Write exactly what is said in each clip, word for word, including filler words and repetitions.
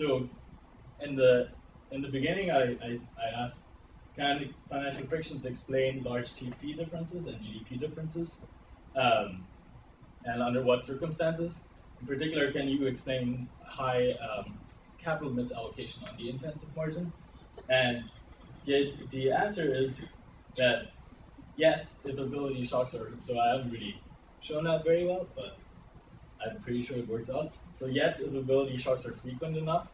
So in the in the beginning, I, I, I asked, can financial frictions explain large T F P differences and G D P differences? Um, and under what circumstances? In particular, can you explain high um, capital misallocation on the intensive margin? And the, the answer is that yes, if ability shocks are, so I haven't really shown that very well, but I'm pretty sure it works out. So yes, if ability shocks are frequent enough,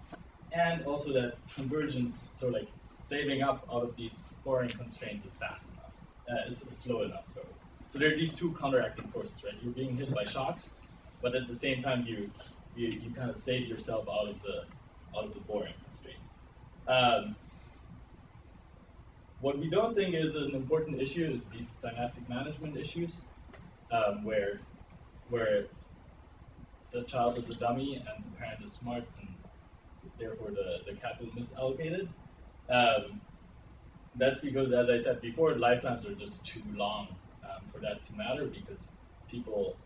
and also that convergence, so like saving up out of these scoring constraints is fast enough, uh, is slow enough. So, so there are these two counteracting forces, right? You're being hit by shocks, but at the same time, you you, you kind of save yourself out of the out of the boring constraint. Um, what we don't think is an important issue is these dynastic management issues, um, where where the child is a dummy and the parent is smart, and therefore the the capital misallocated. Um, that's because, as I said before, lifetimes are just too long um, for that to matter, because people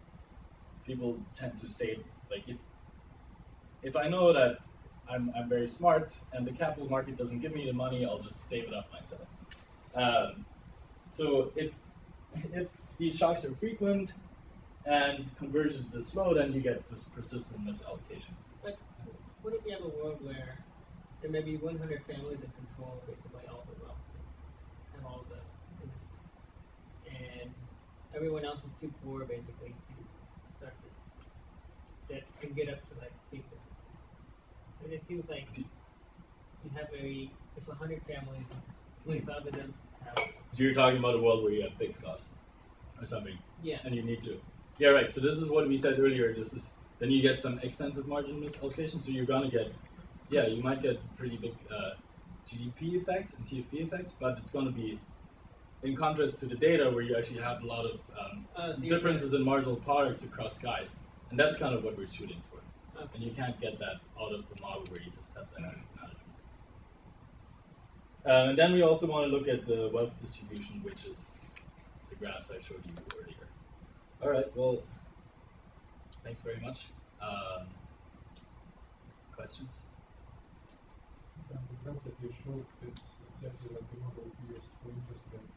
people tend to save, like if if I know that I'm, I'm very smart and the capital market doesn't give me the money, I'll just save it up myself. Um, so if if these shocks are frequent and convergence is slow, then you get this persistent misallocation. But what if you have a world where there may be one hundred families that control basically all the wealth and all the industry, and everyone else is too poor basically to start businesses that can get up to like big businesses? And it seems like you have very, if one hundred families, twenty-five of them have. So you're talking about a world where you have fixed costs or something. Yeah. And you need to. Yeah, right. So this is what we said earlier. This is, then you get some extensive margin misallocation, so you're going to get. Yeah, you might get pretty big uh, G D P effects and T F P effects, but it's going to be in contrast to the data where you actually have a lot of um, uh, so differences in marginal products across guys, and that's kind of what we're shooting for. Okay. And you can't get that out of the model where you just have that asset management. Um, and then we also want to look at the wealth distribution, which is the graphs I showed you earlier. All right, well, thanks very much. Um, questions? And the graph that you showed, it's exactly like the model we used for interest rate.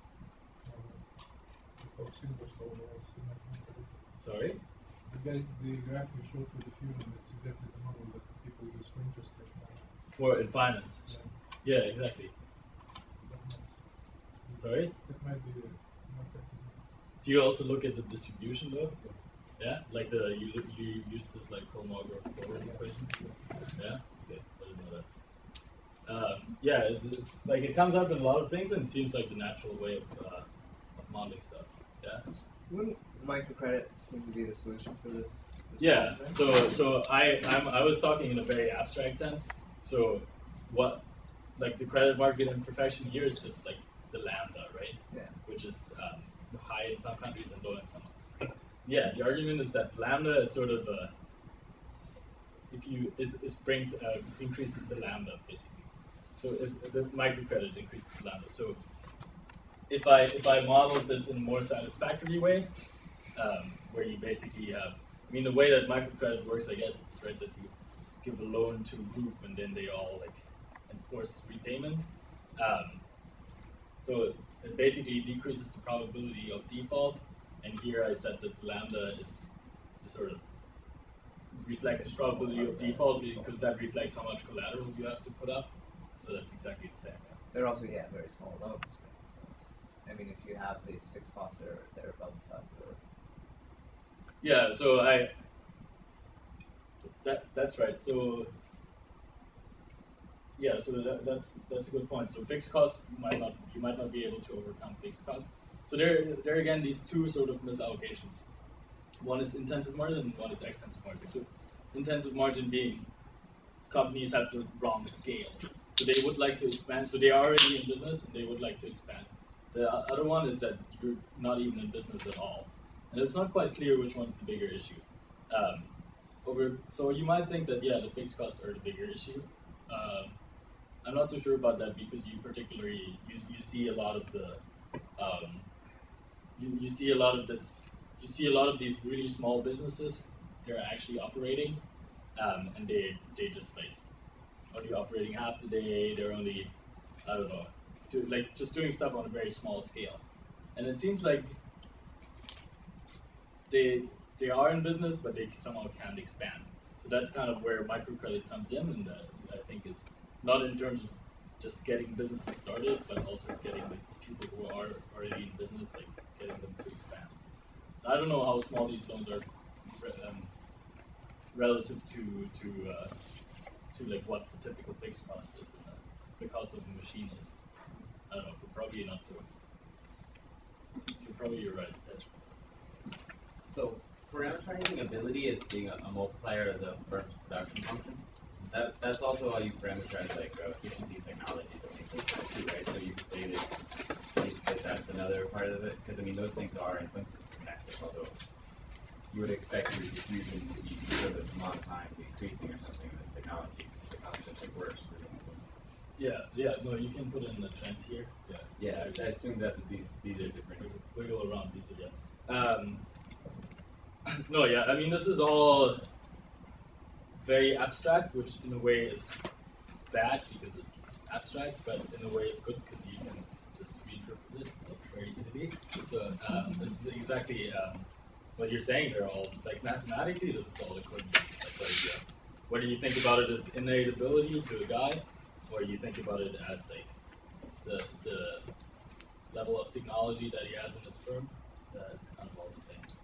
Sorry? The, the graph you showed for diffusion, it's exactly the model that people use for interest rate. For in finance? Yeah, yeah, exactly. Might, sorry? That might be not accidental. Do you also look at the distribution though? Yeah? Yeah? Like the, you, look, you use this like Kolmogorov forward equation? Yeah? Yeah? Okay, I didn't know that. Um, yeah, it's like it comes up in a lot of things, and it seems like the natural way of, uh, of modeling stuff. Yeah. Wouldn't microcredit seem to be the solution for this? this yeah. Problem? So, so I I'm, I was talking in a very abstract sense. So, what, like the credit market imperfection here is just like the lambda, right? Yeah. Which is um, high in some countries and low in some countries. Yeah. The argument is that lambda is sort of a, if you it, it brings uh, increases the lambda basically. So if the microcredit increases the lambda. So if I if I model this in a more satisfactory way, um, where you basically have, I mean the way that microcredit works, I guess, is right that you give a loan to a group and then they all like enforce repayment. Um, so it basically decreases the probability of default. And here I said that the lambda is, is sort of reflects the probability of default because that reflects how much collateral you have to put up. So that's exactly the same. Yeah. They're also, yeah, very small loans, right? So it's, I mean, if you have these fixed costs, they're, they're above the size of the road. Yeah, so I, that, that's right. So, yeah, so that, that's, that's a good point. So fixed costs, you might not, you might not be able to overcome fixed costs. So there, there again, these two sort of misallocations. One is intensive margin and one is extensive margin. So intensive margin being companies have the wrong scale. So they would like to expand. So they are already in business, and they would like to expand. The other one is that you're not even in business at all, and it's not quite clear which one's the bigger issue. Um, over, so you might think that yeah, the fixed costs are the bigger issue. Um, I'm not so sure about that because you particularly you, you see a lot of the um, you, you see a lot of this you see a lot of these really small businesses. They're actually operating, um, and they they just like. are you operating half the day? They're only, I don't know, do, like just doing stuff on a very small scale. And it seems like they they are in business, but they somehow can't expand. So that's kind of where microcredit comes in, and uh, I think is not in terms of just getting businesses started, but also getting like, people who are already in business, like getting them to expand. I don't know how small these loans are um, relative to to uh, to like what the typical fixed cost is, and uh, the cost of a machine is. I don't know, but probably not so. You're probably you're right. That's right. So parameterizing ability is being a, a multiplier of the firm's production function. That, that's also how you parameterize like uh, efficiency technologies and things like that too, right? So you could say that, that that's another part of it, because I mean those things are in some sense connected, although you would expect your diffusion to be sort of amount of time increasing or something in this technology, because the technology is like worse. Yeah, yeah, no, you can put in the trend here. Yeah, yeah, I assume that's what these these are different. Wiggle around these are yeah. Um, no, yeah, I mean this is all very abstract, which in a way is bad because it's abstract, but in a way it's good because you can just reinterpret it very easily. So um, this is exactly um, what you're saying. They're all like mathematically, this is all equivalent. Like, like, yeah. Whether you think about it as innate ability to a guy, or you think about it as like the the level of technology that he has in his firm, uh, it's kind of all the same.